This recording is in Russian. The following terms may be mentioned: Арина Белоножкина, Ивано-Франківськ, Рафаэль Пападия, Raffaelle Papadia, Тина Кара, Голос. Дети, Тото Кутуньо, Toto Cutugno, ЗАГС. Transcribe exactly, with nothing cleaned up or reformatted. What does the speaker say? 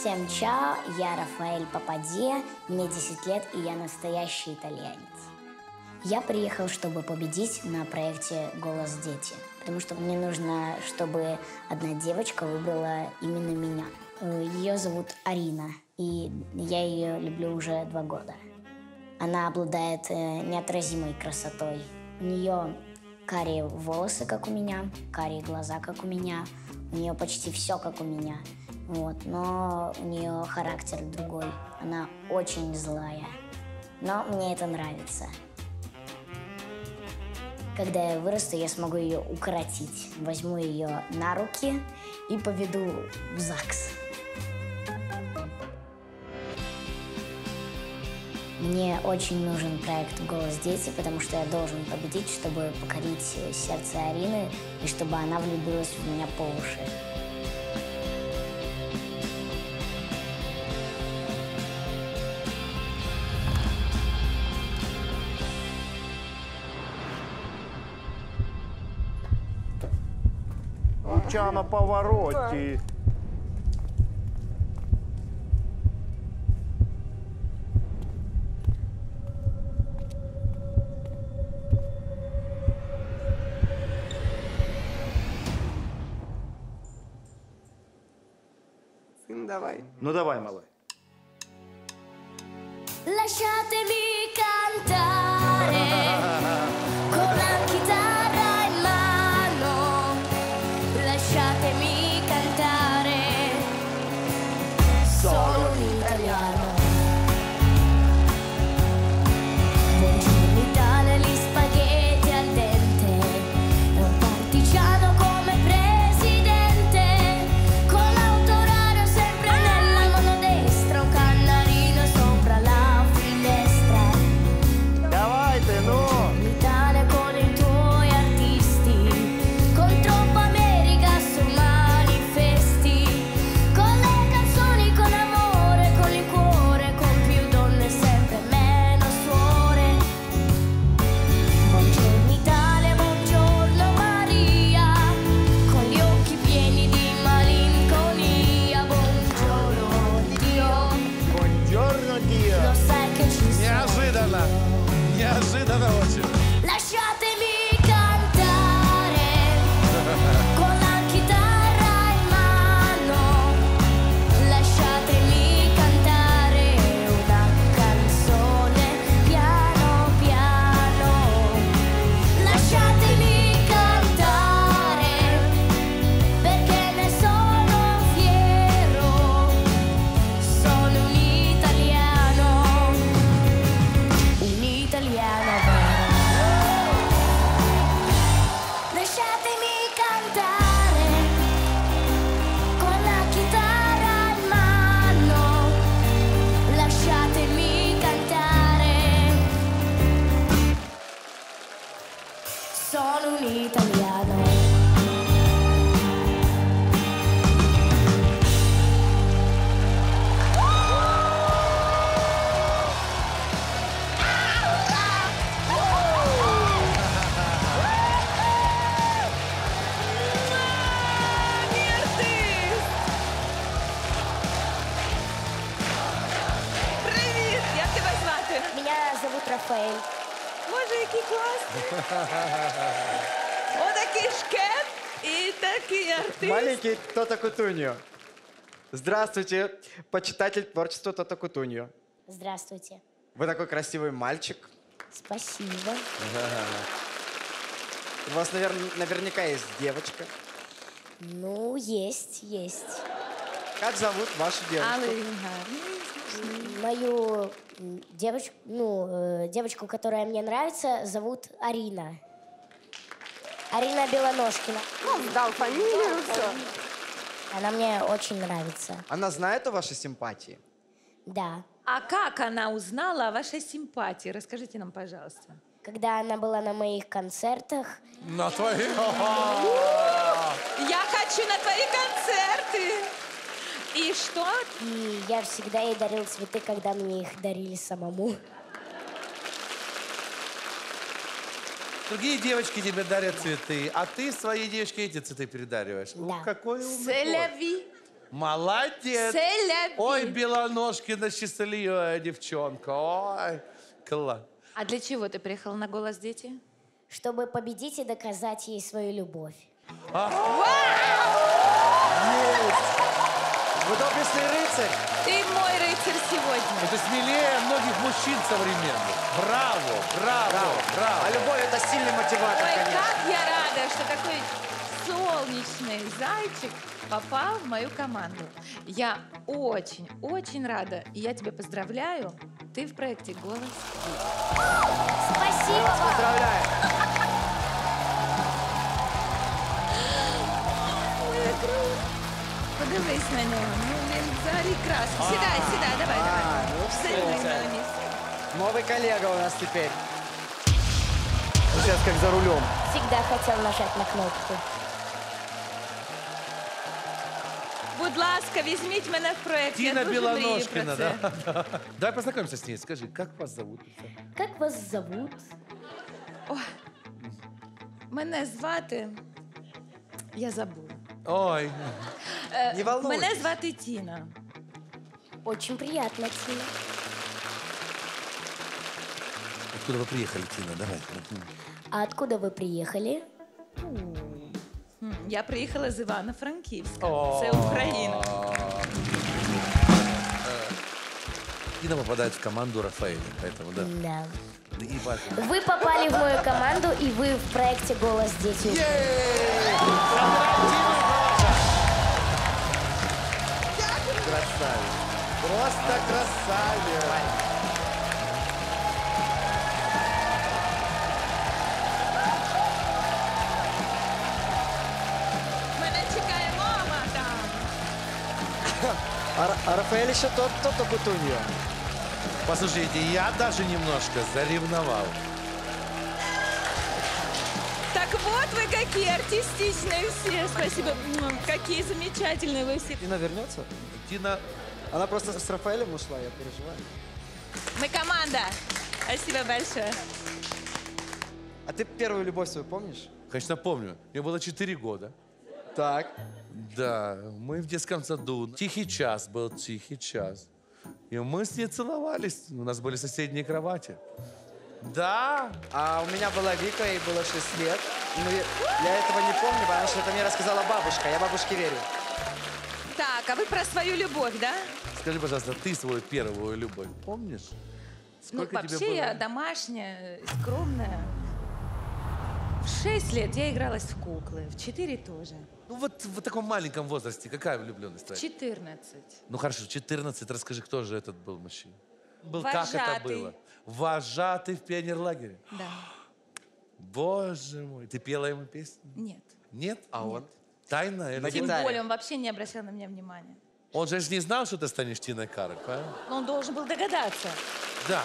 Всем чао, я Рафаэль Пападия, мне десять лет и я настоящий итальянец. Я приехал, чтобы победить на проекте «Голос. Дети», потому что мне нужно, чтобы одна девочка выбрала именно меня. Ее зовут Арина, и я ее люблю уже два года. Она обладает неотразимой красотой. У нее карие волосы, как у меня, карие глаза, как у меня, у нее почти все, как у меня. Вот, но у нее характер другой, она очень злая, но мне это нравится. Когда я вырасту, я смогу ее укоротить, возьму ее на руки и поведу в ЗАГС. Мне очень нужен проект «Голос. Дети», потому что я должен победить, чтобы покорить сердце Арины и чтобы она влюбилась в меня по уши. На повороте. Сын, давай. Ну давай, малой. Боже, який класний! Отакий шкет и такий артист. Маленький Тото Кутуньо. Здравствуйте, почитатель творчества Тото Кутуньо. Здравствуйте. Вы такой красивый мальчик. Спасибо. У вас навер... наверняка есть девочка. Ну, есть, есть. Как зовут вашу девочку? Алина. Мою... Девочку, ну, э, девочку, которая мне нравится, зовут Арина. Арина Белоножкина. Ну, дал фамилию, все. Она мне очень нравится. Она знает о вашей симпатии? Да. А как она узнала о вашей симпатии? Расскажите нам, пожалуйста. Когда она была на моих концертах. На твои? Я хочу на твои концерты! И что? И я всегда ей дарил цветы, когда мне их дарили самому. Другие девочки тебе дарят цветы, а ты своей девочке эти цветы передариваешь. Да. Какой умный ход. Молодец. Ой, Белоножкина, счастливая девчонка. Ой, класс. А для чего ты приехала на «Голос. Дети»? Чтобы победить и доказать ей свою любовь. А Вау! Вы доблестный рыцарь. Ты мой рыцарь сегодня. Это смелее многих мужчин современных. Браво, браво, браво, браво. А любовь — это сильный мотиватор. Ой, конечно. Как я рада, что такой солнечный зайчик попал в мою команду. Я очень, очень рада. И я тебя поздравляю. Ты в проекте «Голос». Спасибо. Мы вас поздравляем. Моя кровь. Подавись на него. Зари краску. Седай, седай. Давай, давай. Новый коллега у нас теперь. Сейчас как за рулем. Всегда хотел нажать на кнопку. Будь ласка, возьмите меня в проект. Тина Белоножкина, да? Давай познакомимся с ней. Скажи, как вас зовут? Как вас зовут? Ой, мене звати... Я забыла. Ой, э, не волнуйтесь. Мене звати Тина. Очень приятно, Тина. Откуда вы приехали, Тина? Давай. А откуда вы приехали? Я приехала из Ивано-Франківська. Это Украина. Тина попадает в команду Рафаэля, поэтому, да? Да. Вы попали в мою команду, и вы в проекте «Голос. Дети». Красавец. Просто красавец. А Рафаэль еще тот, Toto Cutugno. Послушайте, я даже немножко заревновал. Так вот вы какие артистичные все. Спасибо. Какие замечательные вы все. Тина вернется? Тина... Она просто с Рафаэлем ушла, я переживаю. Мы команда. Спасибо большое. А ты первую любовь свою помнишь? Конечно, помню. Мне было четыре года. Так. Да, мы в детском саду. Тихий час был, тихий час. И мы с ней целовались. У нас были соседние кровати. Да. А у меня была Вика, ей было шесть лет. Но я этого не помню, потому что это мне рассказала бабушка. Я бабушке верю. Так, а вы про свою любовь, да? Скажи, пожалуйста, ты свою первую любовь помнишь? Сколько ну, вообще тебе было? Я домашняя, скромная. В шесть лет я игралась в куклы, в четыре тоже. Ну вот в таком маленьком возрасте какая влюбленность твоя? четырнадцать. Ну хорошо, четырнадцать. Расскажи, кто же этот был мужчина? Был, как это было? Вожатый в пионерлагере? Да. Боже мой. Ты пела ему песню? Нет. Нет? А Нет. он? Тайно? Или Тем гитаре? более, он вообще не обращал на меня внимания. Он же не знал, что ты станешь Тиной Карой, правильно? Но он должен был догадаться. Да.